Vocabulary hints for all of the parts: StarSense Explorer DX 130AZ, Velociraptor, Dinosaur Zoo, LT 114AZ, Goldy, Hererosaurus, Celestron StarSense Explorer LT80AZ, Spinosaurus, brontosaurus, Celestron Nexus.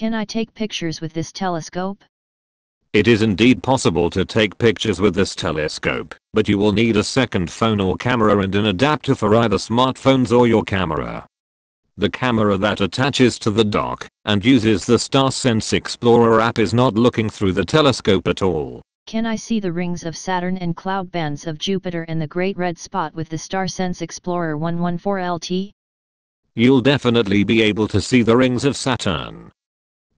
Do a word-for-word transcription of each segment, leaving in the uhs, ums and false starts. Can I take pictures with this telescope? It is indeed possible to take pictures with this telescope, but you will need a second phone or camera and an adapter for either smartphones or your camera. The camera that attaches to the dock and uses the StarSense Explorer app is not looking through the telescope at all. Can I see the rings of Saturn and cloud bands of Jupiter and the Great Red Spot with the StarSense Explorer one fourteen L T? You'll definitely be able to see the rings of Saturn.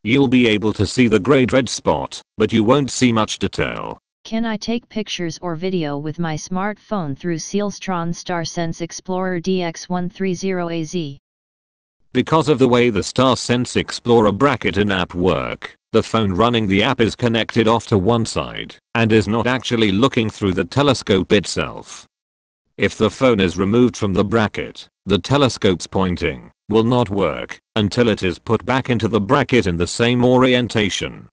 You'll be able to see the Great Red Spot, but you won't see much detail. Can I take pictures or video with my smartphone through Celestron StarSense Explorer D X one thirty A Z? Because of the way the StarSense Explorer bracket and app work, the phone running the app is connected off to one side, and is not actually looking through the telescope itself. If the phone is removed from the bracket, the telescope's pointing will not work until it is put back into the bracket in the same orientation.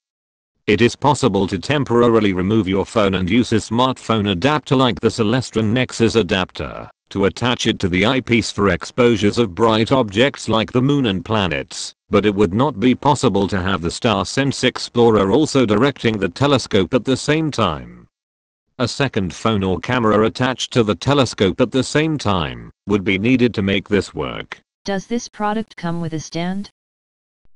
It is possible to temporarily remove your phone and use a smartphone adapter like the Celestron Nexus adapter to attach it to the eyepiece for exposures of bright objects like the moon and planets, but it would not be possible to have the StarSense Explorer also directing the telescope at the same time. A second phone or camera attached to the telescope at the same time would be needed to make this work. Does this product come with a stand?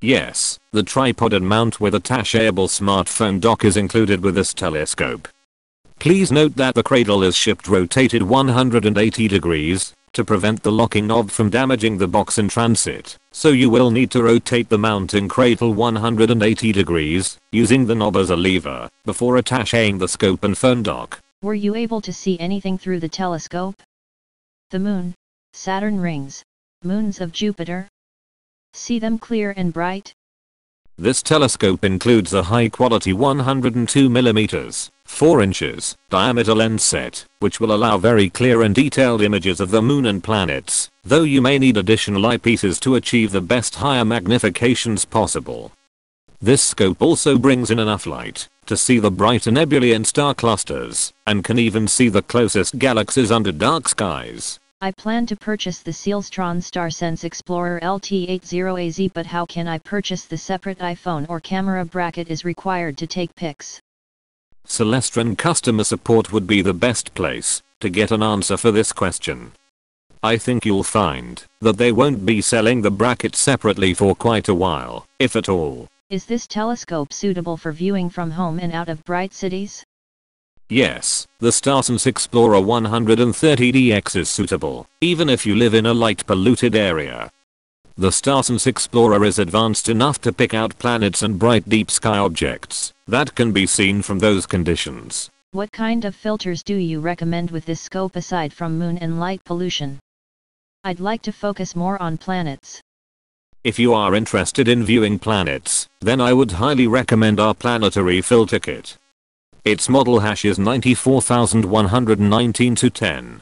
Yes, the tripod and mount with attachable smartphone dock is included with this telescope. Please note that the cradle is shipped rotated one hundred eighty degrees to prevent the locking knob from damaging the box in transit, so you will need to rotate the mounting cradle one hundred eighty degrees using the knob as a lever before attaching the scope and phone dock. Were you able to see anything through the telescope? The moon, Saturn rings, moons of Jupiter? See them clear and bright? This telescope includes a high-quality one hundred two millimeter four inches diameter lens set, which will allow very clear and detailed images of the moon and planets, though you may need additional eyepieces to achieve the best higher magnifications possible. This scope also brings in enough light to see the brighter nebulae and star clusters, and can even see the closest galaxies under dark skies. I plan to purchase the Celestron StarSense Explorer L T eighty A Z, but how can I purchase the separate iPhone or camera bracket is required to take pics? Celestron customer support would be the best place to get an answer for this question. I think you'll find that they won't be selling the bracket separately for quite a while, if at all. Is this telescope suitable for viewing from home and out of bright cities? Yes, the StarSense Explorer one thirty D X is suitable, even if you live in a light-polluted area. The StarSense Explorer is advanced enough to pick out planets and bright deep-sky objects that can be seen from those conditions. What kind of filters do you recommend with this scope aside from moon and light pollution? I'd like to focus more on planets. If you are interested in viewing planets, then I would highly recommend our planetary filter kit. Its model hash is nine four one one nine two one zero.